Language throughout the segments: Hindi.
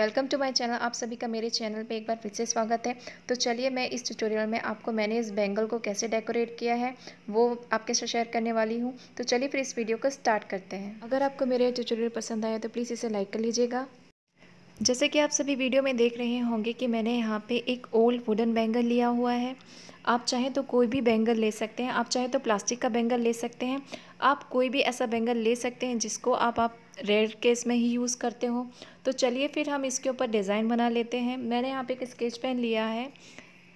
Welcome to my channel. आप सभी का मेरे चैनल पे एक बार फिर से स्वागत है। तो चलिए मैं इस ट्यूटोरियल में आपको मैंने इस बैंगल को कैसे डेकोरेट किया है वो आपके साथ शेयर करने वाली हूँ। तो चलिए फिर इस वीडियो को स्टार्ट करते हैं। अगर आपको मेरे ट्यूटोरियल पसंद आया तो प्लीज़ इसे लाइक कर लीजिएगा। जैसे कि आप सभी वीडियो में देख रहे होंगे कि मैंने यहाँ पे एक ओल्ड वुडन बैंगल लिया हुआ है। आप चाहें तो कोई भी बैंगल ले सकते हैं, आप चाहें तो प्लास्टिक का बैंगल ले सकते हैं, आप कोई भी ऐसा बैंगल ले सकते हैं जिसको आप रेयर केस में ही यूज़ करते हो। तो चलिए फिर हम इसके ऊपर डिज़ाइन बना लेते हैं। मैंने यहाँ पे एक स्केच पेन लिया है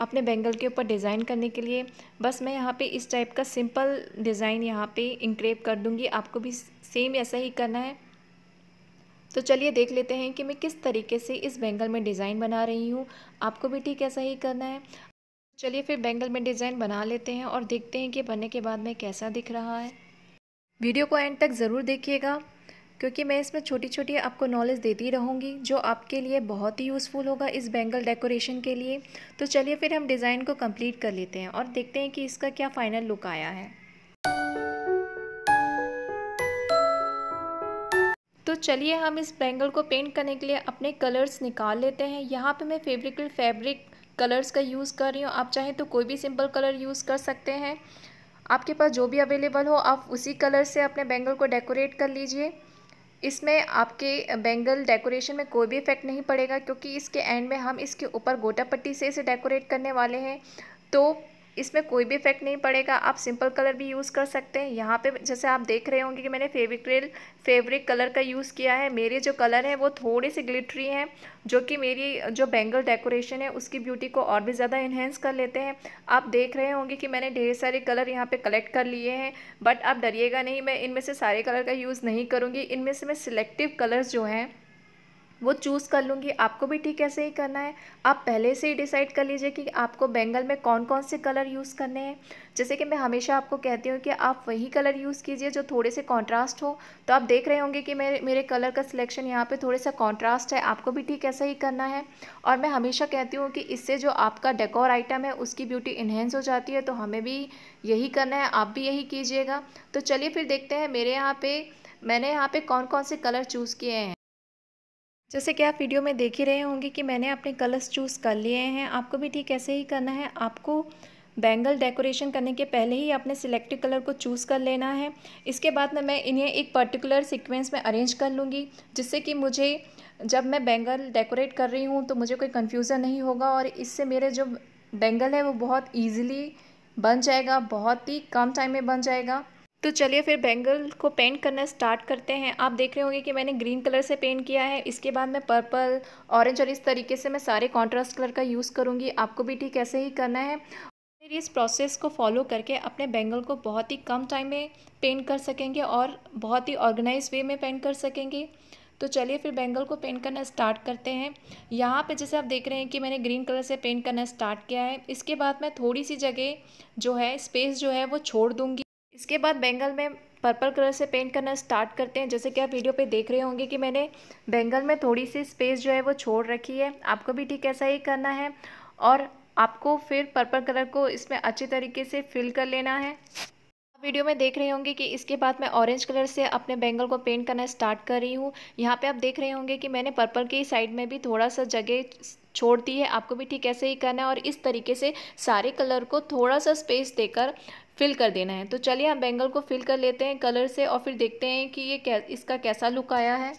अपने बैंगल के ऊपर डिज़ाइन करने के लिए। बस मैं यहाँ पे इस टाइप का सिंपल डिज़ाइन यहाँ पे इंक्रेव कर दूँगी। आपको भी सेम ऐसा ही करना है। तो चलिए देख लेते हैं कि मैं किस तरीके से इस बैंगल में डिज़ाइन बना रही हूँ। आपको भी ठीक ऐसा ही करना है। चलिए फिर बैंगल में डिज़ाइन बना लेते हैं और देखते हैं कि बनने के बाद में कैसा दिख रहा है। वीडियो को एंड तक ज़रूर देखिएगा क्योंकि मैं इसमें छोटी छोटी आपको नॉलेज देती रहूँगी जो आपके लिए बहुत ही यूज़फुल होगा इस बैंगल डेकोरेशन के लिए। तो चलिए फिर हम डिज़ाइन को कंप्लीट कर लेते हैं और देखते हैं कि इसका क्या फाइनल लुक आया है। तो चलिए हम इस बैंगल को पेंट करने के लिए अपने कलर्स निकाल लेते हैं। यहाँ पे मैं फैब्रिक कलर्स का यूज़ कर रही हूँ। आप चाहें तो कोई भी सिंपल कलर यूज़ कर सकते हैं। आपके पास जो भी अवेलेबल हो आप उसी कलर से अपने बैंगल को डेकोरेट कर लीजिए। इसमें आपके बैंगल डेकोरेशन में कोई भी इफेक्ट नहीं पड़ेगा क्योंकि इसके एंड में हम इसके ऊपर गोटा पट्टी से इसे डेकोरेट करने वाले हैं। तो इसमें कोई भी इफेक्ट नहीं पड़ेगा। आप सिंपल कलर भी यूज़ कर सकते हैं। यहाँ पे जैसे आप देख रहे होंगे कि मैंने फैब्रिक कलर का यूज़ किया है। मेरे जो कलर हैं वो थोड़े से ग्लिटरी हैं जो कि मेरी जो बैंगल डेकोरेशन है उसकी ब्यूटी को और भी ज़्यादा इन्हेंस कर लेते हैं। आप देख रहे होंगे कि मैंने ढेर सारे कलर यहाँ पर कलेक्ट कर लिए हैं। बट आप डरिएगा नहीं, मैं इनमें से सारे कलर का यूज़ नहीं करूँगी। इनमें से मैं सिलेक्टिव कलर्स जो हैं वो चूज़ कर लूँगी। आपको भी ठीक ऐसे ही करना है। आप पहले से ही डिसाइड कर लीजिए कि आपको बैंगल में कौन कौन से कलर यूज़ करने हैं। जैसे कि मैं हमेशा आपको कहती हूँ कि आप वही कलर यूज़ कीजिए जो थोड़े से कॉन्ट्रास्ट हो। तो आप देख रहे होंगे कि मेरे कलर का सिलेक्शन यहाँ पे थोड़े सा कॉन्ट्रास्ट है। आपको भी ठीक ऐसा ही करना है। और मैं हमेशा कहती हूँ कि इससे जो आपका डेकोर आइटम है उसकी ब्यूटी इन्हेंस हो जाती है। तो हमें भी यही करना है, आप भी यही कीजिएगा। तो चलिए फिर देखते हैं मैंने यहाँ पर कौन कौन से कलर चूज़ किए हैं। जैसे कि आप वीडियो में देख ही रहे होंगे कि मैंने अपने कलर्स चूज़ कर लिए हैं। आपको भी ठीक ऐसे ही करना है। आपको बैंगल डेकोरेशन करने के पहले ही अपने सिलेक्टेड कलर को चूज़ कर लेना है। इसके बाद में मैं इन्हें एक पर्टिकुलर सीक्वेंस में अरेंज कर लूँगी जिससे कि मुझे जब मैं बैंगल डेकोरेट कर रही हूँ तो मुझे कोई कन्फ्यूज़न नहीं होगा और इससे मेरे जो बैंगल है वो बहुत ईजिली बन जाएगा, बहुत ही कम टाइम में बन जाएगा। तो चलिए फिर बैंगल को पेंट करना स्टार्ट करते हैं। आप देख रहे होंगे कि मैंने ग्रीन कलर से पेंट किया है। इसके बाद मैं पर्पल, ऑरेंज और इस तरीके से मैं सारे कॉन्ट्रास्ट कलर का यूज़ करूँगी। आपको भी ठीक ऐसे ही करना है। मेरी इस प्रोसेस को फॉलो करके अपने बैंगल को बहुत ही कम टाइम में पेंट कर सकेंगे और बहुत ही ऑर्गेनाइज वे में पेंट कर सकेंगे। तो चलिए फिर बैंगल को पेंट करना स्टार्ट करते हैं। यहाँ पे जैसे आप देख रहे हैं कि मैंने ग्रीन कलर से पेंट करना स्टार्ट किया है। इसके बाद मैं थोड़ी सी जगह जो है स्पेस जो है वो छोड़ दूँगी। इसके बाद बैंगल में पर्पल कलर से पेंट करना स्टार्ट करते हैं। जैसे कि आप वीडियो पे देख रहे होंगे कि मैंने बैंगल में थोड़ी सी स्पेस जो है वो छोड़ रखी है। आपको भी ठीक ऐसा ही करना है और आपको फिर पर्पल कलर को इसमें अच्छे तरीके से फिल कर लेना है। आप वीडियो में देख रहे होंगे कि इसके बाद मैं ऑरेंज कलर से अपने बैंगल को पेंट करना स्टार्ट कर रही हूँ। यहाँ पर आप देख रहे होंगे कि मैंने पर्पल की साइड में भी थोड़ा सा जगह छोड़ती है। आपको भी ठीक ऐसे ही करना है और इस तरीके से सारे कलर को थोड़ा सा स्पेस देकर फिल कर देना है। तो चलिए हम बैंगल को फिल कर लेते हैं कलर से और फिर देखते हैं कि इसका कैसा लुक आया है।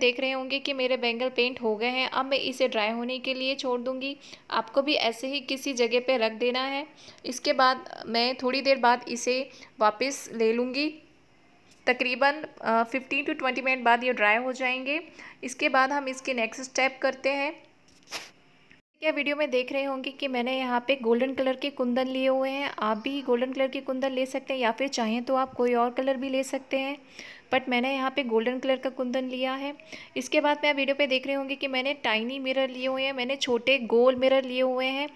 देख रहे होंगे कि मेरे बैंगल पेंट हो गए हैं। अब मैं इसे ड्राई होने के लिए छोड़ दूंगी। आपको भी ऐसे ही किसी जगह पे रख देना है। इसके बाद मैं थोड़ी देर बाद इसे वापस ले लूँगी। तकरीबन 15 टू 20 मिनट बाद ये ड्राई हो जाएंगे। इसके बाद हम इसके नेक्स्ट स्टेप करते हैं। क्या वीडियो में देख रहे होंगे कि मैंने यहाँ पे गोल्डन कलर के कुंदन लिए हुए हैं। आप भी गोल्डन कलर के कुंदन ले सकते हैं या फिर चाहें तो आप कोई और कलर भी ले सकते हैं। बट मैंने यहाँ पे गोल्डन कलर का कुंदन लिया है। इसके बाद मैं वीडियो पे देख रहे होंगे कि मैंने टाइनी मिरर लिए हुए हैं। मैंने छोटे गोल मिरर लिए हुए हैं।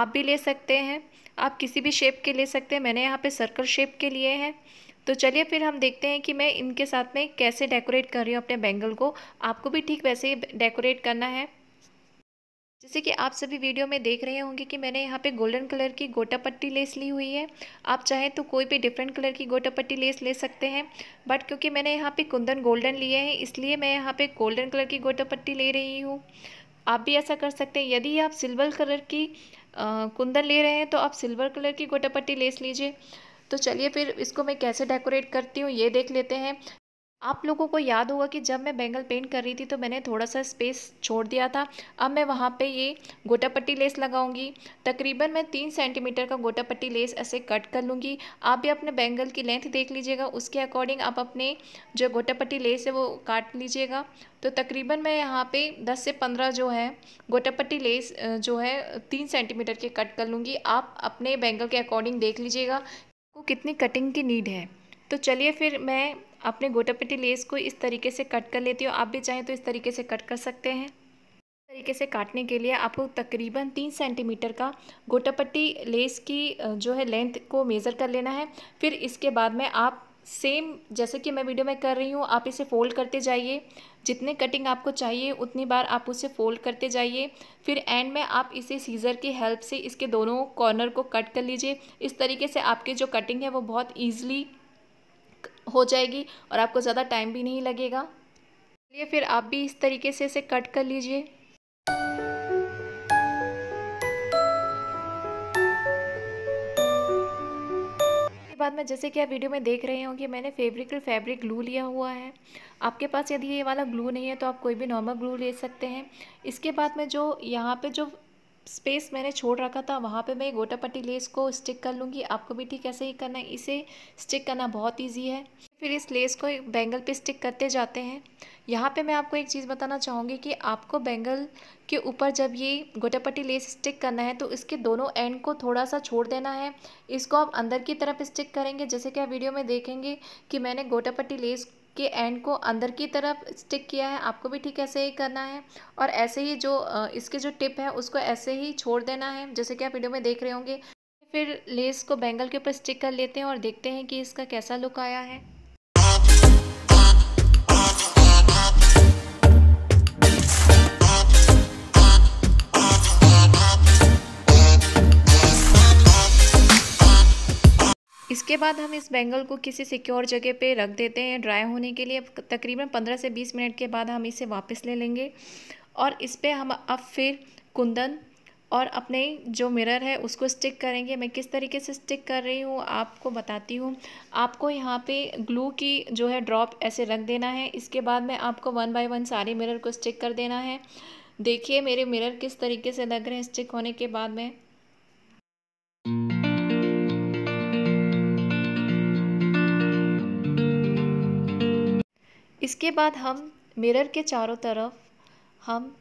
आप भी ले सकते हैं, आप किसी भी शेप के ले सकते हैं। मैंने यहाँ पे सर्कल शेप के लिए हैं। तो चलिए फिर हम देखते हैं कि मैं इनके साथ में कैसे डेकोरेट कर रही हूँ अपने बैंगल को। आपको भी ठीक वैसे ही डेकोरेट करना है। जैसे कि आप सभी वीडियो में देख रहे होंगे कि मैंने यहाँ पे गोल्डन कलर की गोटा पट्टी लेस ली हुई है। आप चाहें तो कोई भी डिफरेंट कलर की गोटा पट्टी लेस ले सकते हैं, बट क्योंकि मैंने यहाँ पे कुंदन गोल्डन लिए हैं इसलिए मैं यहाँ पे गोल्डन कलर की गोटा पट्टी ले रही हूँ। आप भी ऐसा कर सकते हैं। यदि आप सिल्वर कलर की कुंदन ले रहे हैं तो आप सिल्वर कलर की गोटा पट्टी लेस लीजिए। तो चलिए फिर इसको मैं कैसे डेकोरेट करती हूँ ये देख लेते हैं। आप लोगों को याद होगा कि जब मैं बैंगल पेंट कर रही थी तो मैंने थोड़ा सा स्पेस छोड़ दिया था। अब मैं वहाँ पे ये गोटा पट्टी लेस लगाऊंगी। तकरीबन मैं 3 सेंटीमीटर का गोटा पट्टी लेस ऐसे कट कर लूँगी। आप भी अपने बैंगल की लेंथ देख लीजिएगा, उसके अकॉर्डिंग आप अपने जो गोटा पट्टी लेस है वो काट लीजिएगा। तो तकरीबन मैं यहाँ पे 10 से 15 जो है गोटा पट्टी लेस जो है 3 सेंटीमीटर के कट कर लूँगी। आप अपने बैंगल के अकॉर्डिंग देख लीजिएगा आपको कितनी कटिंग की नीड है। तो चलिए फिर मैं अपने गोटा पट्टी लेस को इस तरीके से कट कर लेती हूँ। आप भी चाहें तो इस तरीके से कट कर सकते हैं। इस तरीके से काटने के लिए आपको तकरीबन 3 सेंटीमीटर का गोटा पट्टी लेस की जो है लेंथ को मेज़र कर लेना है। फिर इसके बाद में आप सेम जैसे कि मैं वीडियो में कर रही हूँ आप इसे फ़ोल्ड करते जाइए। जितने कटिंग आपको चाहिए उतनी बार आप उसे फ़ोल्ड करते जाइए। फिर एंड में आप इसे सीज़र की हेल्प से इसके दोनों कॉर्नर को कट कर लीजिए। इस तरीके से आपकी जो कटिंग है वो बहुत ईजिली हो जाएगी और आपको ज़्यादा टाइम भी नहीं लगेगा। चलिए फिर आप भी इस तरीके से इसे कट कर लीजिए। इसके बाद में जैसे कि आप वीडियो में देख रहे होंगे मैंने फैब्रिक ग्लू लिया हुआ है। आपके पास यदि ये वाला ग्लू नहीं है तो आप कोई भी नॉर्मल ग्लू ले सकते हैं। इसके बाद में जो यहाँ पे जो स्पेस मैंने छोड़ रखा था वहाँ पे मैं गोटा पट्टी लेस को स्टिक कर लूँगी। आपको भी ठीक ऐसे ही करना है। इसे स्टिक करना बहुत इजी है। फिर इस लेस को बैंगल पे स्टिक करते जाते हैं। यहाँ पे मैं आपको एक चीज़ बताना चाहूँगी कि आपको बैंगल के ऊपर जब ये गोटा पट्टी लेस स्टिक करना है तो इसके दोनों एंड को थोड़ा सा छोड़ देना है। इसको आप अंदर की तरफ स्टिक करेंगे। जैसे कि आप वीडियो में देखेंगे कि मैंने गोटा पट्टी लेस के एंड को अंदर की तरफ स्टिक किया है। आपको भी ठीक ऐसे ही करना है और ऐसे ही जो इसके जो टिप है उसको ऐसे ही छोड़ देना है जैसे कि आप वीडियो में देख रहे होंगे। फिर लेस को बैंगल के ऊपर स्टिक कर लेते हैं और देखते हैं कि इसका कैसा लुक आया है। इसके बाद हम इस बैंगल को किसी सिक्योर जगह पे रख देते हैं ड्राई होने के लिए। तकरीबन 15 से 20 मिनट के बाद हम इसे वापस ले लेंगे और इस पे हम अब फिर कुंदन और अपने जो मिरर है उसको स्टिक करेंगे। मैं किस तरीके से स्टिक कर रही हूँ आपको बताती हूँ। आपको यहाँ पे ग्लू की जो है ड्रॉप ऐसे रख देना है। इसके बाद में आपको 1 बाय 1 सारे मिरर को स्टिक कर देना है। देखिए मेरे मिरर किस तरीके से लग रहे हैं स्टिक होने के बाद में। इसके बाद हम मिरर के चारों तरफ हम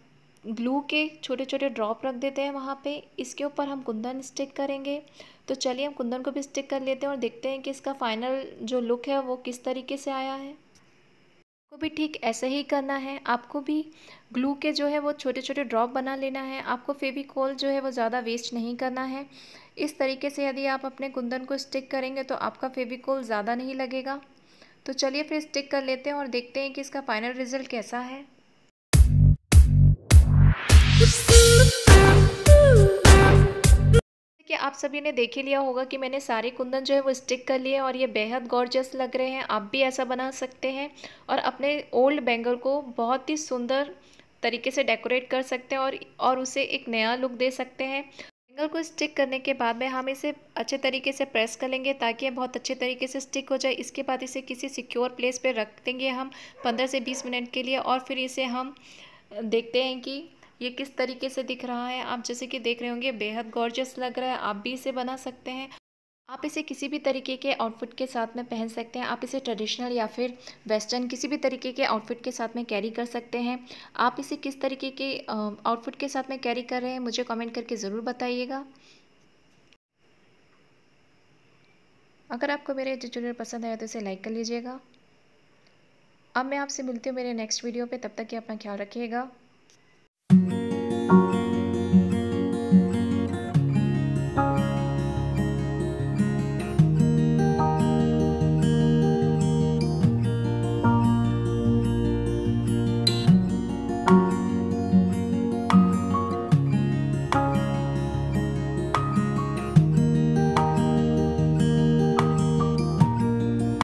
ग्लू के छोटे छोटे ड्रॉप रख देते हैं वहाँ पे। इसके ऊपर हम कुंदन स्टिक करेंगे। तो चलिए हम कुंदन को भी स्टिक कर लेते हैं और देखते हैं कि इसका फाइनल जो लुक है वो किस तरीके से आया है। आपको भी ठीक ऐसे ही करना है। आपको भी ग्लू के जो है वो छोटे छोटे ड्रॉप बना लेना है। आपको फेविकोल जो है वो ज़्यादा वेस्ट नहीं करना है। इस तरीके से यदि आप अपने कुंदन को स्टिक करेंगे तो आपका फेविकोल ज़्यादा नहीं लगेगा। तो चलिए फिर स्टिक कर लेते हैं और देखते हैं कि इसका फाइनल रिजल्ट कैसा है। कि आप सभी ने देख ही लिया होगा कि मैंने सारे कुंदन जो है वो स्टिक कर लिए और ये बेहद गॉर्जियस लग रहे हैं। आप भी ऐसा बना सकते हैं और अपने ओल्ड बैंगल को बहुत ही सुंदर तरीके से डेकोरेट कर सकते हैं और उसे एक नया लुक दे सकते हैं। बैंगल को स्टिक करने के बाद में हम इसे अच्छे तरीके से प्रेस कर लेंगे ताकि ये बहुत अच्छे तरीके से स्टिक हो जाए। इसके बाद इसे किसी सिक्योर प्लेस पे रख देंगे हम 15 से 20 मिनट के लिए और फिर इसे हम देखते हैं कि ये किस तरीके से दिख रहा है। आप जैसे कि देख रहे होंगे बेहद गॉर्जियस लग रहा है। आप भी इसे बना सकते हैं। आप इसे किसी भी तरीके के आउटफिट के साथ में पहन सकते हैं। आप इसे ट्रेडिशनल या फिर वेस्टर्न किसी भी तरीके के आउटफिट के साथ में कैरी कर सकते हैं। आप इसे किस तरीके के आउटफिट के साथ में कैरी कर रहे हैं मुझे कमेंट करके ज़रूर बताइएगा। अगर आपको मेरे ट्यूटोरियल पसंद आया तो इसे लाइक कर लीजिएगा। अब मैं आपसे मिलती हूँ मेरे नेक्स्ट वीडियो पर। तब तक कि अपना ख्याल रखिएगा।